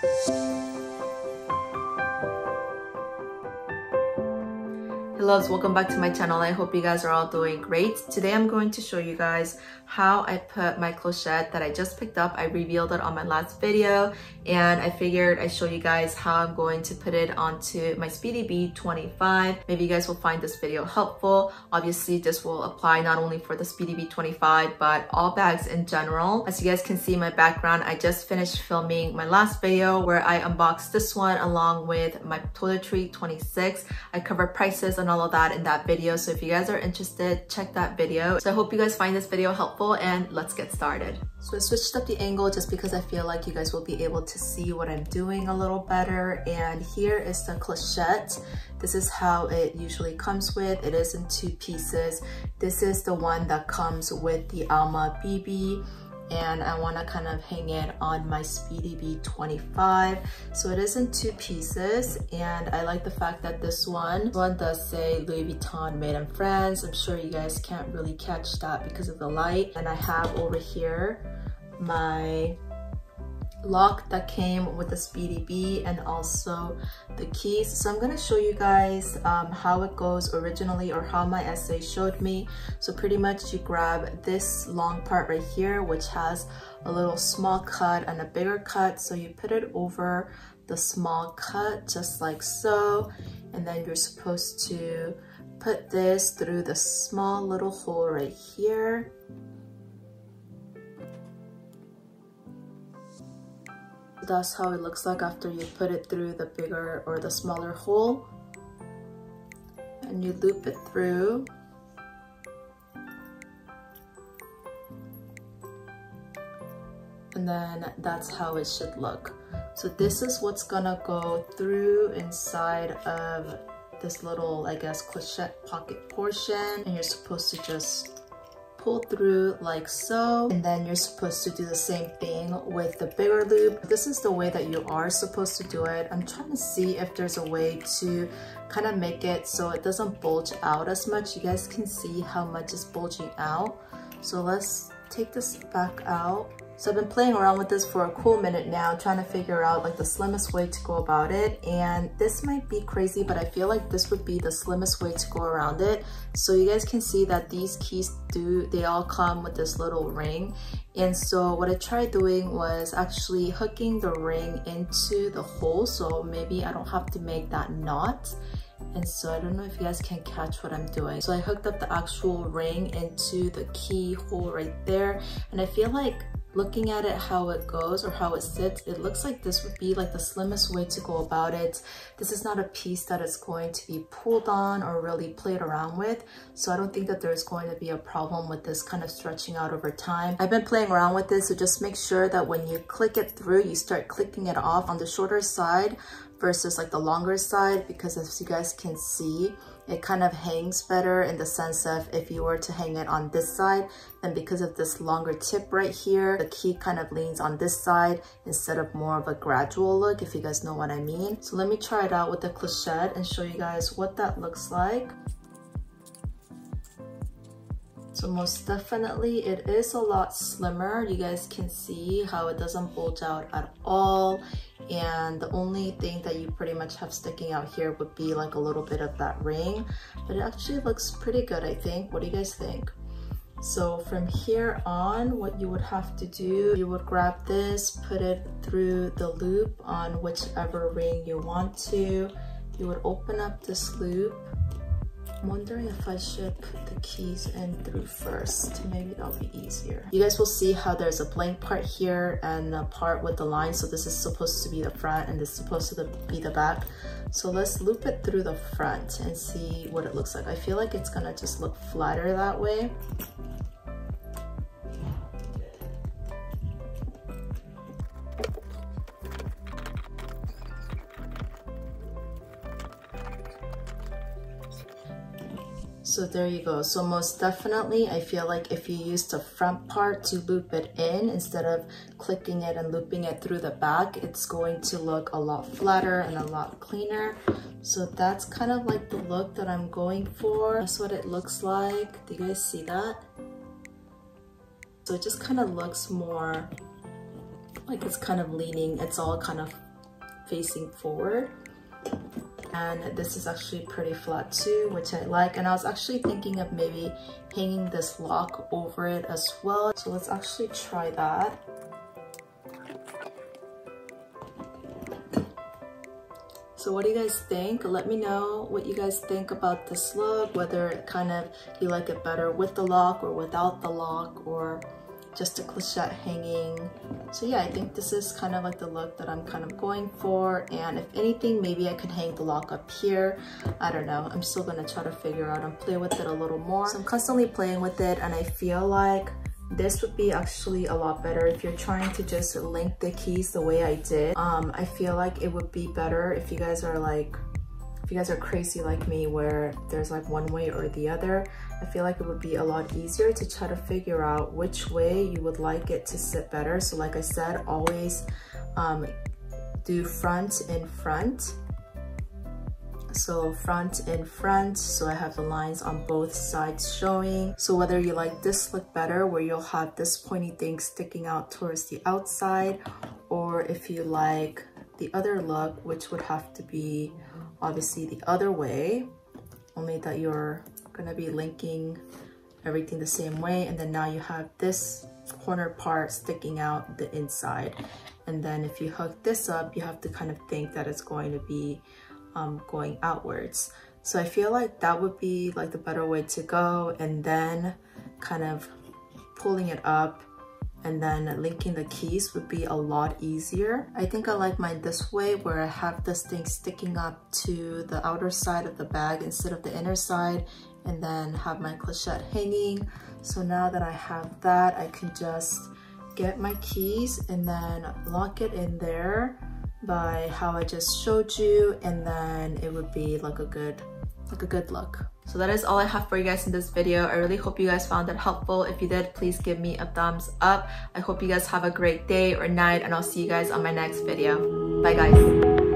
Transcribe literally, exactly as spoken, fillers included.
Hey loves, welcome back to my channel. I hope you guys are all doing great. Today I'm going to show you guys how I put my clochette that I just picked up. I revealed it on my last video and I figured I'd show you guys how I'm going to put it onto my Speedy B twenty-five. Maybe you guys will find this video helpful. Obviously this will apply not only for the Speedy B twenty-five but all bags in general. As you guys can see in my background, I just finished filming my last video where I unboxed this one along with my Toiletry twenty-six. I covered prices and all of that in that video, so if you guys are interested, check that video. So I hope you guys find this video helpful and let's get started. So I switched up the angle just because I feel like you guys will be able to see what I'm doing a little better, and here is the clochette. This is how it usually comes with. It is in two pieces. This is the one that comes with the Alma B B, and I want to kind of hang it on my Speedy B twenty-five. So it is in two pieces, and I like the fact that this one, this one does say Louis Vuitton made in France. I'm sure you guys can't really catch that because of the light. And I have over here my lock that came with the Speedy B and also the keys. So I'm going to show you guys um, how it goes originally, or how my essay showed me. So pretty much you grab this long part right here, which has a little small cut and a bigger cut, so you put it over the small cut just like so, and then you're supposed to put this through the small little hole right here. That's how it looks like after you put it through the bigger or the smaller hole, and you loop it through. And then that's how it should look. So this is what's gonna go through inside of this little, I guess, clochette pocket portion, and you're supposed to just pull through like so, and then you're supposed to do the same thing with the bigger loop. This is the way that you are supposed to do it. I'm trying to see if there's a way to kind of make it so it doesn't bulge out as much. You guys can see how much is bulging out. So let's take this back out. So I've been playing around with this for a cool minute now, trying to figure out like the slimmest way to go about it. And this might be crazy, but I feel like this would be the slimmest way to go around it. So you guys can see that these keys do, they all come with this little ring. And so what I tried doing was actually hooking the ring into the hole, so maybe I don't have to make that knot. And so I don't know if you guys can catch what I'm doing. So I hooked up the actual ring into the key hole right there, and I feel like looking at it, how it goes or how it sits, it looks like this would be like the slimmest way to go about it. This is not a piece that is going to be pulled on or really played around with, so I don't think that there's going to be a problem with this kind of stretching out over time. I've been playing around with this, so just make sure that when you click it through, you start clicking it off on the shorter side versus like the longer side, because as you guys can see, it kind of hangs better in the sense of if you were to hang it on this side, then because of this longer tip right here, the key kind of leans on this side instead of more of a gradual look, if you guys know what I mean. So let me try it out with the clochette and show you guys what that looks like. So most definitely it is a lot slimmer. You guys can see how it doesn't bulge out at all, and the only thing that you pretty much have sticking out here would be like a little bit of that ring, but it actually looks pretty good, I think. What do you guys think? So from here on, what you would have to do, you would grab this, put it through the loop on whichever ring you want to. You would open up this loop. I'm wondering if I should put the keys in through first. Maybe that'll be easier. You guys will see how there's a blank part here and a part with the line. So this is supposed to be the front and this is supposed to be the back. So let's loop it through the front and see what it looks like. I feel like it's gonna just look flatter that way. So there you go. So most definitely, I feel like if you use the front part to loop it in instead of clicking it and looping it through the back, it's going to look a lot flatter and a lot cleaner. So that's kind of like the look that I'm going for. That's what it looks like. Do you guys see that? So it just kind of looks more like it's kind of leaning. It's all kind of facing forward. And this is actually pretty flat too, which I like. And I was actually thinking of maybe hanging this lock over it as well. So let's actually try that. So what do you guys think? Let me know what you guys think about this look, whether it kind of you like it better with the lock or without the lock, or just a clochette hanging. So yeah, I think this is kind of like the look that I'm kind of going for. And if anything, maybe I could hang the lock up here. I don't know. I'm still gonna try to figure out and play with it a little more. So I'm constantly playing with it, and I feel like this would be actually a lot better if you're trying to just link the keys the way I did. Um, I feel like it would be better if you guys are like, if you guys are crazy like me where there's like one way or the other. I feel like it would be a lot easier to try to figure out which way you would like it to sit better. So like I said, always um, do front in front. So front in front, so I have the lines on both sides showing. So whether you like this look better where you'll have this pointy thing sticking out towards the outside, or if you like the other look, which would have to be obviously the other way, only that you're gonna be linking everything the same way, and then now you have this corner part sticking out the inside. And then if you hook this up, you have to kind of think that it's going to be um, going outwards. So I feel like that would be like the better way to go, and then kind of pulling it up and then linking the keys would be a lot easier. I think I like mine this way where I have this thing sticking up to the outer side of the bag instead of the inner side, and then have my clochette hanging. So now that I have that, I can just get my keys and then lock it in there by how I just showed you, and then it would be like a good like a good look. So that is all I have for you guys in this video. I really hope you guys found it helpful. If you did, please give me a thumbs up. I hope you guys have a great day or night, and I'll see you guys on my next video. Bye guys.